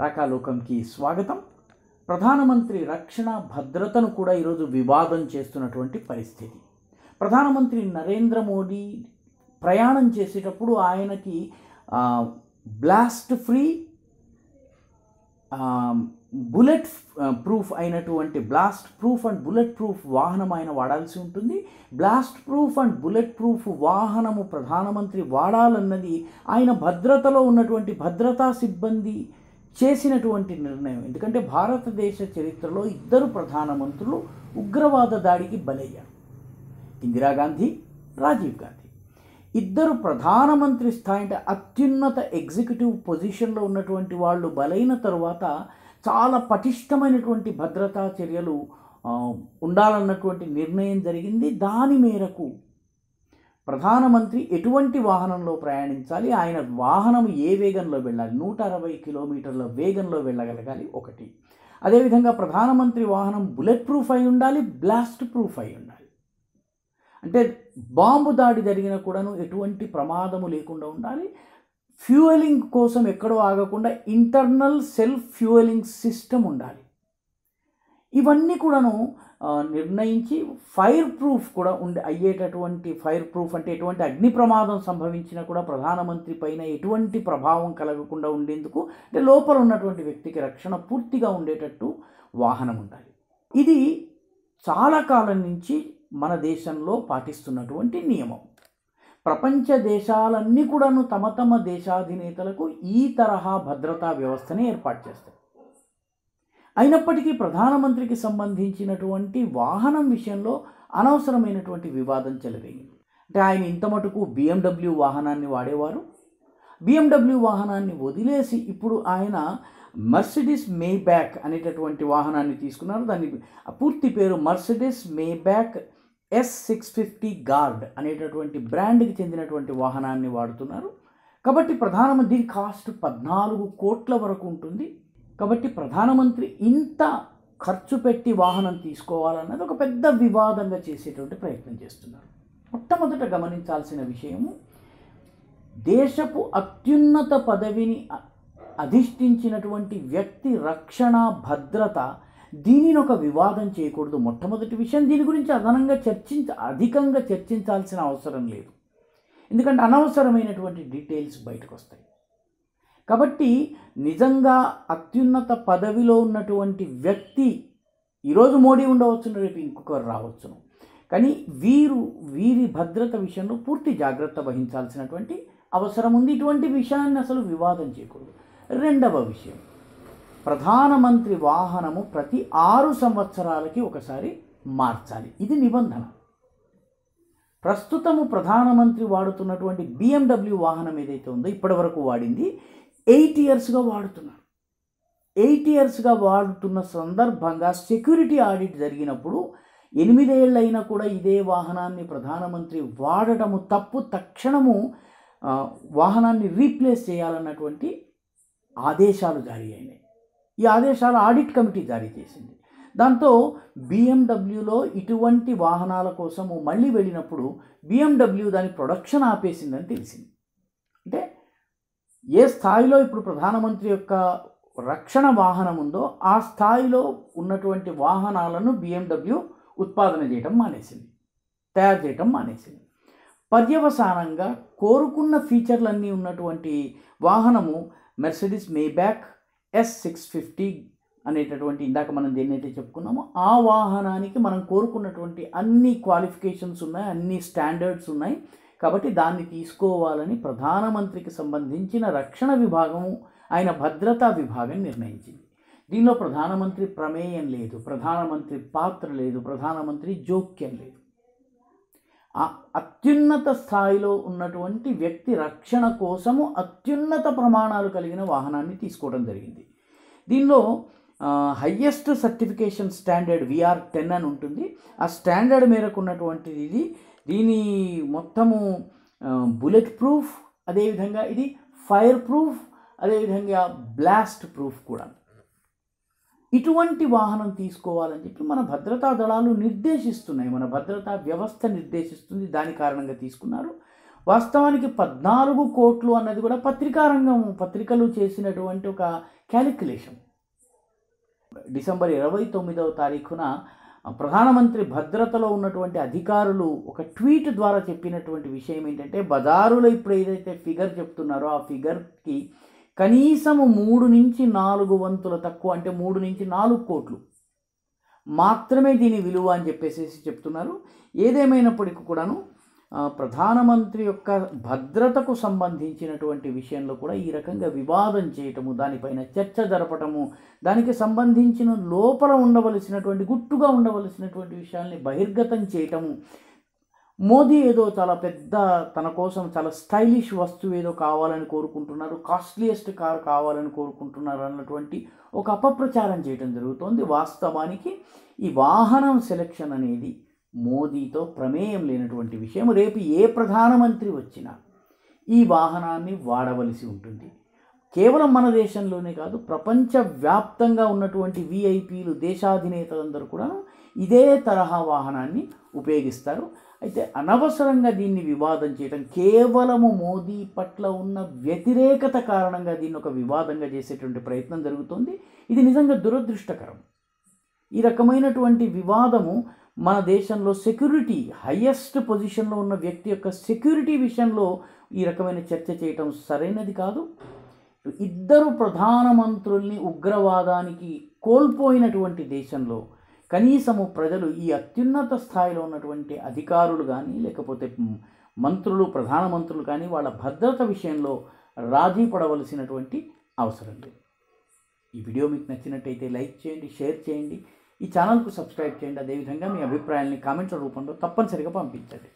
రాకాలోకంకి స్వాగతం. ప్రధానమంత్రి రక్షణ భద్రతను కూడా ఈ రోజు వివాదం చేస్తున్నటువంటి పరిస్థితి. ప్రధానమంత్రి నరేంద్ర మోడీ ప్రయాణం చేసేటప్పుడు ఆయనకి బ్లాస్ట్ ఫ్రీ బుల్లెట్ ప్రూఫ్ అయినటువంటి blast proof and bullet proof వాహనం ఆయన వాడాల్సి ఉంటుంది. Blast proof and bullet proof వాహనము ప్రధానమంత్రి వాడాలన్నది ఆయన భద్రతలో ఉన్నటువంటి భద్రతా సిబ్బంది చేసినటువంటి నిర్ణయం. ఎందుకంటే భారతదేశ చరిత్రలో ఇద్దరు ప్రధానమంత్రులు ఉగ్రవాద దాడికి బలయ్యారు, ఇందిరాగాంధీ, రాజీవ్ గాంధీ. ఇద్దరు ప్రధానమంత్రి స్థాయి అత్యున్నత ఎగ్జిక్యూటివ్ పొజిషన్లో ఉన్నటువంటి వాళ్ళు బలైన తర్వాత చాలా పటిష్టమైనటువంటి భద్రతా చర్యలు ఉండాలన్నటువంటి నిర్ణయం జరిగింది. దాని మేరకు ప్రధానమంత్రి ఎటువంటి వాహనంలో ప్రయాణించాలి, ఆయన వాహనం ఏ వేగంలో వెళ్ళాలి, 160 కిలోమీటర్ల వేగంలో వెళ్ళగలగాలి ఒకటి. అదేవిధంగా ప్రధానమంత్రి వాహనం బుల్లెట్ ప్రూఫ్ అయి ఉండాలి, బ్లాస్ట్ ప్రూఫ్ అయి ఉండాలి. అంటే బాంబు దాడి జరిగినా కూడాను ఎటువంటి ప్రమాదము లేకుండా ఉండాలి. ఫ్యూయలింగ్ కోసం ఎక్కడో ఆగకుండా ఇంటర్నల్ సెల్ఫ్ ఫ్యూయలింగ్ సిస్టమ్ ఉండాలి. ఇవన్నీ కూడాను నిర్ణయించి ఫైర్ ప్రూఫ్ కూడా అయ్యేటటువంటి, ఫైర్ ప్రూఫ్ అంటే ఎటువంటి అగ్ని ప్రమాదం సంభవించినా కూడా ప్రధానమంత్రి పైన ఎటువంటి ప్రభావం కలగకుండా ఉండేందుకు, అంటే లోపల ఉన్నటువంటి వ్యక్తికి రక్షణ పూర్తిగా ఉండేటట్టు వాహనం ఉండాలి. ఇది చాలా కాలం నుంచి మన దేశంలో పాటిస్తున్నటువంటి నియమం. ప్రపంచ దేశాలన్నీ కూడాను తమ తమ దేశాధినేతలకు ఈ తరహా భద్రతా వ్యవస్థని ఏర్పాటు చేస్తాయి. అయినప్పటికీ ప్రధానమంత్రికి సంబంధించినటువంటి వాహనం విషయంలో అనవసరమైనటువంటి వివాదం చెలరేగింది. అంటే ఆయన ఇంత మటుకు BMW వాహనాన్ని వాడేవారు, BMW వాహనాన్ని వదిలేసి ఇప్పుడు ఆయన మర్సిడీస్ మేబ్యాక్ అనేటటువంటి వాహనాన్ని తీసుకున్నారు. దాని పూర్తి పేరు మర్సిడీస్ మేబ్యాక్ S650 గార్డ్ అనేటటువంటి బ్రాండ్కి చెందినటువంటి వాహనాన్ని వాడుతున్నారు. కాబట్టి ప్రధానమంత్రి కాస్ట్ 14 కోట్ల వరకు ఉంటుంది. కాబట్టి ప్రధానమంత్రి ఇంత ఖర్చు పెట్టి వాహనం తీసుకోవాలన్నది ఒక పెద్ద వివాదంగా చేసేటువంటి ప్రయత్నం చేస్తున్నారు. మొట్టమొదట గమనించాల్సిన విషయము, దేశపు అత్యున్నత పదవిని అధిష్ఠించినటువంటి వ్యక్తి రక్షణ భద్రత, దీనిని ఒక వివాదం చేయకూడదు. మొట్టమొదటి విషయం, దీని గురించి అధికంగా చర్చించాల్సిన అవసరం లేదు, ఎందుకంటే అనవసరమైనటువంటి డీటెయిల్స్ బయటకు వస్తాయి. కాబట్టి నిజంగా అత్యున్నత పదవిలో ఉన్నటువంటి వ్యక్తి, ఈరోజు మోడీ ఉండవచ్చును, రేపు ఇంకొకరు రావచ్చును, కానీ వీరి భద్రత విషయంలో పూర్తి జాగ్రత్త వహించాల్సినటువంటి అవసరం ఉంది. ఇటువంటి విషయాన్ని అసలు వివాదం చేయకూడదు. రెండవ విషయం, ప్రధానమంత్రి వాహనము ప్రతి 6 సంవత్సరాలకి ఒకసారి మార్చాలి, ఇది నిబంధన. ప్రస్తుతము ప్రధానమంత్రి వాడుతున్నటువంటి BMW వాహనం ఏదైతే ఉందో, ఇప్పటి వరకు వాడింది 8 ఇయర్స్గా వాడుతున్నారు. 8 ఇయర్స్గా వాడుతున్న సందర్భంగా సెక్యూరిటీ ఆడిట్ జరిగినప్పుడు 8 ఏళ్ళైనా కూడా ఇదే వాహనాన్ని ప్రధానమంత్రి వాడటము తప్పు, తక్షణము వాహనాన్ని రీప్లేస్ చేయాలన్నటువంటి ఆదేశాలు జారీ అయినాయి. ఈ ఆదేశాలు ఆడిట్ కమిటీ జారీ చేసింది. దాంతో BMWలో ఇటువంటి వాహనాల కోసము మళ్ళీ వెళ్ళినప్పుడు BMW దాని ప్రొడక్షన్ ఆపేసిందని తెలిసింది. అంటే ఏ స్థాయిలో ఇప్పుడు ప్రధానమంత్రి యొక్క రక్షణ వాహనం ఉందో ఆ స్థాయిలో ఉన్నటువంటి వాహనాలను BMW ఉత్పాదన చేయడం మానేసింది, తయారు చేయడం మానేసింది. పర్యవసానంగా కోరుకున్న ఫీచర్లన్నీ ఉన్నటువంటి వాహనము మెర్సిడీస్ మేబ్యాక్ S650 అనేటటువంటి, ఇందాక మనం దేన్నైతే చెప్పుకున్నామో ఆ వాహనానికి మనం కోరుకున్నటువంటి అన్ని క్వాలిఫికేషన్స్ ఉన్నాయి, అన్ని స్టాండర్డ్స్ ఉన్నాయి. కాబట్టి దాన్ని తీసుకోవాలని ప్రధానమంత్రికి సంబంధించిన రక్షణ విభాగము, ఆయన భద్రతా విభాగం నిర్ణయించింది. దీనిలో ప్రధానమంత్రి ప్రమేయం లేదు, ప్రధానమంత్రి పాత్ర లేదు, ప్రధానమంత్రి జోక్యం లేదు. అత్యున్నత స్థాయిలో ఉన్నటువంటి వ్యక్తి రక్షణ కోసము అత్యున్నత ప్రమాణాలు కలిగిన వాహనాన్ని తీసుకోవడం జరిగింది. దీనిలో హయ్యెస్ట్ సర్టిఫికేషన్ స్టాండర్డ్ VR 10 అని ఉంటుంది. ఆ స్టాండర్డ్ మేరకు ఉన్నటువంటిది ఇది. దీని మొత్తము బుల్లెట్ ప్రూఫ్, అదేవిధంగా ఇది ఫైర్ ప్రూఫ్, అదేవిధంగా బ్లాస్ట్ ప్రూఫ్ కూడా. ఇటువంటి వాహనం తీసుకోవాలని చెప్పి మన భద్రతా దళాలు నిర్దేశిస్తున్నాయి, మన భద్రతా వ్యవస్థ నిర్దేశిస్తుంది. దాని కారణంగా తీసుకున్నారు. వాస్తవానికి 14 కోట్లు అన్నది కూడా పత్రికారంగం పత్రికలు చేసినటువంటి ఒక క్యాలిక్యులేషన్ డిసెంబర్ 29వ తారీఖున ప్రధానమంత్రి భద్రతలో ఉన్నటువంటి అధికారులు ఒక ట్వీట్ ద్వారా చెప్పినటువంటి విషయం ఏంటంటే బజారులో ఇప్పుడు ఏదైతే ఫిగర్ చెప్తున్నారో ఆ ఫిగర్ కి కనీసం 3 నుంచి 4 వంతుల తక్కువ అంటే 3 నుంచి 4 కోట్లు మాత్రమే దీని విలువ అని చెప్పేసి చెప్తున్నారు ఏదేమైనప్పటికీ కూడాను ప్రధానమంత్రి యొక్క భద్రతకు సంబంధించినటువంటి విషయంలో కూడా ఈ రకంగా వివాదం చేయటము దానిపైన చర్చ జరపటము దానికి సంబంధించిన లోపల ఉండవలసినటువంటి గుట్టుగా ఉండవలసినటువంటి విషయాల్ని బహిర్గతం చేయటము మోదీ ఏదో చాలా పెద్ద తన కోసం చాలా స్టైలిష్ వస్తువు ఏదో కావాలని కోరుకుంటున్నారు కాస్ట్లీయెస్ట్ కార్ కావాలని కోరుకుంటున్నారు అన్నటువంటి ఒక అపప్రచారం చేయడం జరుగుతోంది వాస్తవానికి ఈ వాహనం సెలక్షన్ అనేది మోదీతో ప్రమేయం లేనటువంటి విషయం రేపు ఏ ప్రధానమంత్రి వచ్చినా ఈ వాహనాన్ని వాడవలసి ఉంటుంది కేవలం మన దేశంలోనే కాదు ప్రపంచవ్యాప్తంగా ఉన్నటువంటి విఐపీలు దేశాధినేతలందరూ కూడా ఇదే తరహా వాహనాన్ని ఉపయోగిస్తారు అయితే అనవసరంగా దీన్ని వివాదం చేయడం కేవలము మోదీ పట్ల ఉన్న వ్యతిరేకత కారణంగా దీన్ని ఒక వివాదంగా చేసేటువంటి ప్రయత్నం జరుగుతోంది ఇది నిజంగా దురదృష్టకరం ఈ రకమైనటువంటి వివాదము మన దేశంలో సెక్యూరిటీ హైయెస్ట్ పొజిషన్లో ఉన్న వ్యక్తి యొక్క సెక్యూరిటీ విషయంలో ఈ రకమైన చర్చ చేయడం సరైనది కాదు ఇద్దరు ప్రధానమంత్రుల్ని ఉగ్రవాదానికి కోల్పోయినటువంటి దేశంలో కనీసము ప్రజలు ఈ అత్యున్నత స్థాయిలో ఉన్నటువంటి అధికారులు కానీ లేకపోతే మంత్రులు ప్రధానమంత్రులు కానీ వాళ్ళ భద్రత విషయంలో రాజీ పడవలసినటువంటి అవసరం లేదు ఈ వీడియో మీకు నచ్చినట్టయితే లైక్ చేయండి షేర్ చేయండి ఈ ఛానల్కు సబ్స్క్రైబ్ చేయండి అదేవిధంగా మీ అభిప్రాయాల్ని కామెంట్ల రూపంలో తప్పనిసరిగా పంపించండి